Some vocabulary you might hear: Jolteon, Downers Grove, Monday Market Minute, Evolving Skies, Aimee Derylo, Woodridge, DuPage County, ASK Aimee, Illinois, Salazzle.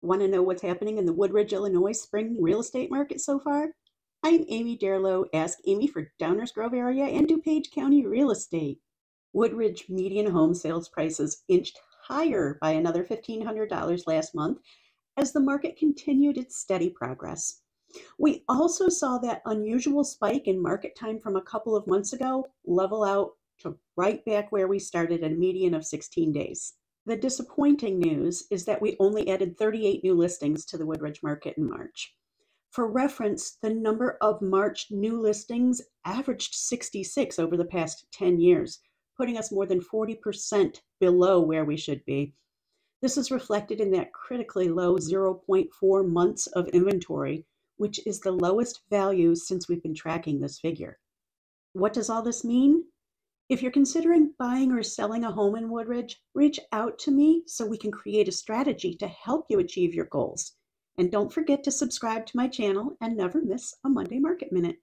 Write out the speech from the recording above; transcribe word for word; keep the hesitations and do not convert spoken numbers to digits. Want to know what's happening in the Woodridge, Illinois spring real estate market so far? I'm Aimee Derylo. Ask Aimee for Downers Grove area and DuPage County real estate. Woodridge median home sales prices inched higher by another fifteen hundred dollars last month as the market continued its steady progress. We also saw that unusual spike in market time from a couple of months ago level out to right back where we started at a median of sixteen days. The disappointing news is that we only added thirty-eight new listings to the Woodridge market in March. For reference, the number of March new listings averaged sixty-six over the past ten years, putting us more than forty percent below where we should be. This is reflected in that critically low zero point four months of inventory, which is the lowest value since we've been tracking this figure. What does all this mean? If you're considering buying or selling a home in Woodridge, reach out to me so we can create a strategy to help you achieve your goals. And don't forget to subscribe to my channel and never miss a Monday Market Minute.